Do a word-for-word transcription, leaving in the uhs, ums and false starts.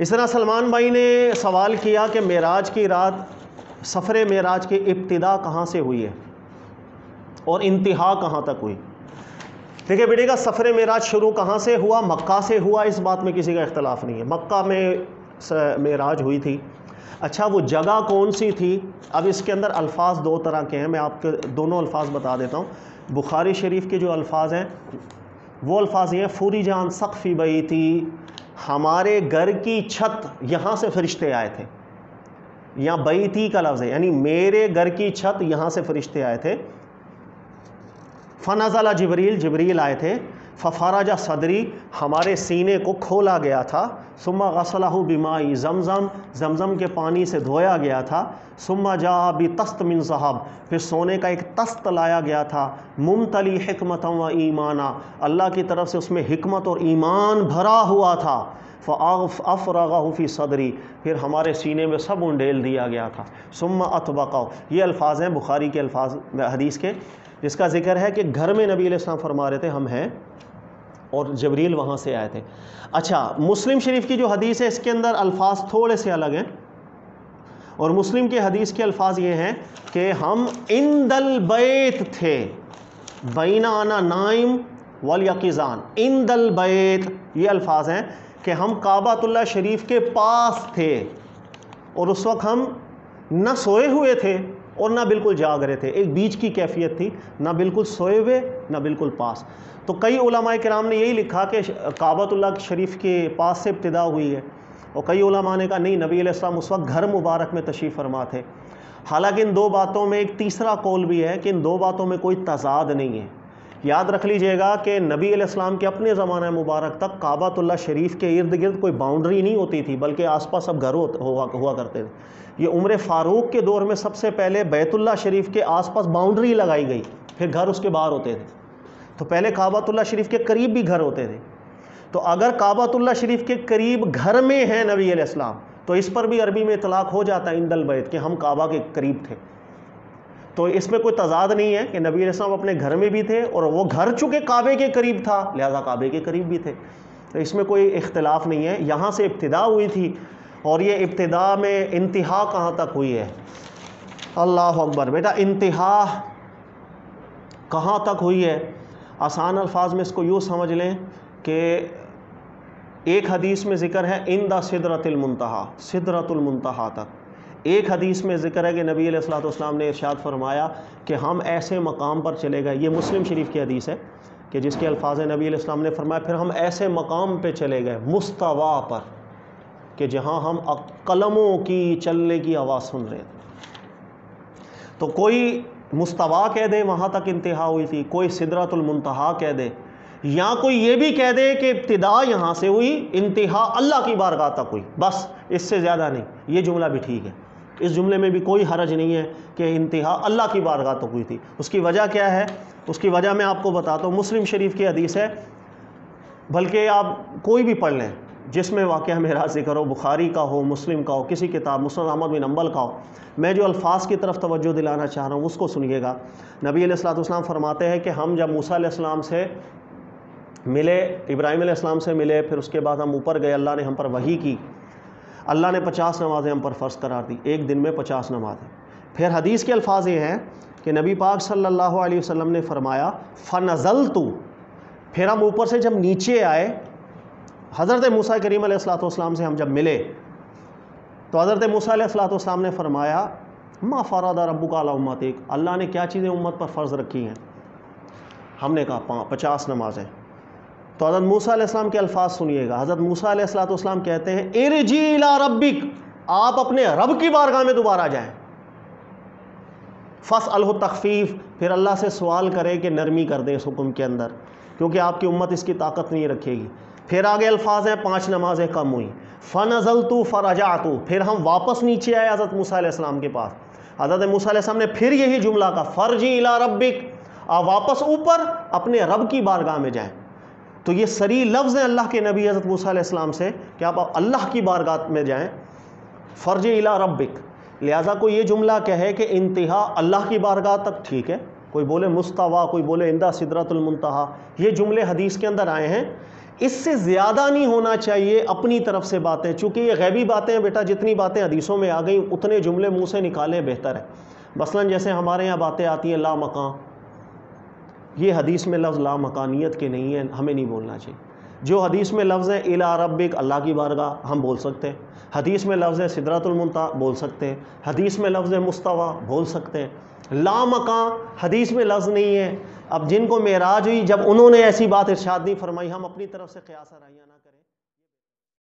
इस तरह सलमान भाई ने सवाल किया कि मेराज की रात, सफ़र मेराज की इब्तिदा कहाँ से हुई है और इंतहा कहाँ तक हुई। देखिए बेटे का सफ़र मेराज शुरू कहाँ से हुआ, मक्का से हुआ, इस बात में किसी का इख्तलाफ नहीं है। मक्का में मेराज हुई थी। अच्छा वो जगह कौन सी थी? अब इसके अंदर अल्फाज दो तरह के हैं, मैं आपको दोनों अल्फाज बता देता हूँ। बुखारी शरीफ के जो अल्फाज हैं वो अल्फाज ये हैं, फूरी जान सख्फी बई थी, हमारे घर की छत, यहाँ से फरिश्ते आए थे। यहाँ बई थी का लफ्ज़ है, यानी मेरे घर की छत यहाँ से फरिश्ते आए थे। फ़नज़ला जिब्रील, जिब्रील आए थे। फ़फ़ाराजा सदरी, हमारे सीने को खोला गया था। सुम्मा गसलहु बिमाई जमज़म, जमज़म के पानी से धोया गया था। सुम्मा जा बि तस्त मिन ज़हब, फिर सोने का एक तस्त लाया गया था। मुमतली हिकमतन व ईमाना, अल्लाह की तरफ से उसमें हिकमत और ईमान भरा हुआ था। फ़आफ़ अफ़रगहु फ़ी सदरी, फिर हमारे सीने में सब उंडेल दिया गया था। सुम्मा अतबक़हु, ये अल्फाज हैं बुखारी के अल्फाज हदीस के, जिसका ज़िक्र है कि घर में नबी अलैहिस्सलाम फरमा रहे थे हम हैं और जबरील वहाँ से आए थे। अच्छा मुस्लिम शरीफ की जो हदीस है इसके अंदर अल्फाज थोड़े से अलग हैं, और मुस्लिम के हदीस के अल्फाज ये हैं कि हम इंदल बैत थे। बैना आना नाइम वल यकीज़ान, इंदल बैत, ये अल्फाज हैं कि हम काबातुल्लाह शरीफ के पास थे और उस वक्त हम न सोए हुए थे और ना बिल्कुल जाग रहे थे, एक बीच की कैफियत थी, ना बिल्कुल सोए हुए ना बिल्कुल पास। तो कई उलमाए किराम ने यही लिखा कि काबतुल्लाह शरीफ के पास से इब्तिदा हुई है, और कई उलमा ने कहा नहीं, नबी अलैहिस्सलाम उस वक्त घर मुबारक में तशरीफ़ फरमा थे। हालांकि इन दो बातों में एक तीसरा कौल भी है कि इन दो बातों में कोई तजाद नहीं है। याद रख लीजिएगा कि नबी अलैहिस्सलाम के अपने ज़माना मुबारक तक काबातुल्लाह शरीफ के इर्द गिर्द कोई बाउंड्री नहीं होती थी, बल्कि आसपास सब घर हुआ करते थे। ये उम्र फ़ारूक के दौर में सबसे पहले बैतुल्लाह शरीफ के आसपास बाउंड्री लगाई गई, फिर घर उसके बाहर होते थे। तो पहले काबातुल्लाह शरीफ के करीब भी घर होते थे। तो अगर काबातुल्लाह शरीफ के करीब घर में है नबी अलैहिस्सलाम, तो इस पर भी अरबी में इतलाक़ हो जाता है इंदल बैत, के हम काबा के करीब थे। तो इसमें कोई तजाद नहीं है कि नबी अलैहिस्सलाम अपने घर में भी थे और वो घर चूँकि काबे के करीब था, लिहाजा काबे के करीब भी थे। तो इसमें कोई इख्तिलाफ नहीं है। यहाँ से इब्तिदा हुई थी, और ये इब्तिदा में इंतहा कहाँ तक हुई है? अल्लाह अकबर। बेटा इंतहा कहाँ तक हुई है, आसान अल्फाज में इसको यूँ समझ लें कि एक हदीस में ज़िक्र है इंदा सिदरतुल मुंतहा, सिदरतुल मुंतहा तक। एक हदीस में ज़िक्र है कि नबी अलैहिस्सलाम ने इरशाद फरमाया कि हम ऐसे मकाम पर चले गए, ये मुस्लिम शरीफ की हदीस है कि जिसके अल्फाज नबी अलैहिस्सलाम ने फरमाया फिर हम ऐसे मकाम पे चले गए मुस्तवा पर, कि जहां हम कलमों की चलने की आवाज़ सुन रहे थे। तो कोई मुस्तवा कह दे वहाँ तक इंतहा हुई थी, कोई सिदरतुल मुंतहा कह दे, या कोई ये भी कह दे कि इब्तिदा यहाँ से हुई, इंतहा अल्लाह की बारगाह तक हुई, बस इससे ज़्यादा नहीं, ये जुमला भी ठीक है। इस जुमले में भी कोई हरज नहीं है कि इंतहा अल्लाह की बारगाह तक हुई थी। उसकी वजह क्या है? उसकी वजह मैं आपको बताता हूँ। मुस्लिम शरीफ की हदीस है, बल्कि आप कोई भी पढ़ लें जिसमें वाक़या मेराज ज़िक्र हो, बुखारी का हो, मुस्लिम का हो, किसी किताब मुस्लिम अहमद बिन हंबल का हो। मैं जो अल्फाज की तरफ तवज्जो दिलाना चाह रहा हूँ उसको सुनिएगा। नबी अलैहिस्सलाम फरमाते हैं कि हम जब मूसा अलैहिस्सलाम से मिले, इब्राहीम अलैहिस्सलाम से मिले, फिर उसके बाद हम ऊपर गए, अल्लाह ने हम पर वही की, अल्लाह ने पचास नमाज़ें हम पर फ़र्ज करार दी, एक दिन में पचास नमाज़ें। फिर हदीस के अल्फाज ये हैं कि नबी पाक सल्लल्लाहु अलैहि वसल्लम ने फरमाया फ़नज़लतु, फिर हम ऊपर से जब नीचे आए, हज़रत मूसा करीम अलैहिस्सलाम से हम जब मिले तो हज़रत मूसा अलैहिस्सलाम ने फरमाया मा फ़रादा रब्बुका अला उम्मतिक, अल्लाह ने क्या चीज़ें उम्मत पर फ़र्ज़ रखी हैं? हमने कहा पचास नमाज़ें। तो हज़रत मूसा अलैहिस्सलाम के अल्फाज़ सुनिएगा। हज़रत मूसा अलैहिस्सलाम कहते हैं इरजी इला रब्बिक, आप अपने रब की बारगाह में दोबारा जाएं। फसअलहु तखफीफ़, फिर अल्लाह से सवाल करें कि नरमी कर दें इस हुक्म के अंदर, क्योंकि आपकी उम्मत इसकी ताकत नहीं रखेगी। फिर आगे अल्फाज हैं पाँच नमाजें कम हुई, फ़नज़लतु फ़रजाअतु, फिर हम वापस नीचे आए हज़रत मूसा अलैहिस्सलाम के पास। हज़रत मूसा अलैहिस्सलाम ने फिर यही जुमला कहा फ़रजी इला रब्बिक, आप वापस ऊपर अपने रब की बारगाह में जाएँ। तो ये सरी लफ्ज़ हैं अल्लाह के नबी हज़रत मूसा अलैहिस्सलाम से कि आप अल्लाह की बारगाह में जाएं, फ़र्ज इला रब्बिक। लिहाजा को ये जुमला कहे कि इंतहा अल्लाह की बारगाह तक, ठीक है, कोई बोले मुस्तवा, कोई बोले इंदा सिदरतुल मुंतहा, ये जुमले हदीस के अंदर आए हैं। इससे ज़्यादा नहीं होना चाहिए अपनी तरफ से बातें, चूँकि ये गैबी बातें हैं बेटा, जितनी बातें हदीसों में आ गई उतने जुमले मुँह से निकालें बेहतर है। मसलन जैसे हमारे यहाँ बातें आती हैं ला मकान, ये हदीस में लफ्ज़ ला मकानियत के नहीं है, हमें नहीं बोलना चाहिए। जो हदीस में लफ्ज़ है इला रब्बिक अल्लाह की बारगाह, हम बोल सकते हैं। हदीस में लफ्ज़ है सिदरतुल मुंतहा, बोल सकते हैं। हदीस में लफ्ज़ है मुस्तवा, बोल सकते हैं। ला मकान हदीस में लफ्ज़ नहीं है। अब जिनको मेराज हुई जब उन्होंने ऐसी बात इरशाद नहीं फरमाई, हम अपनी तरफ से क़ियास आराइयाँ ना करें।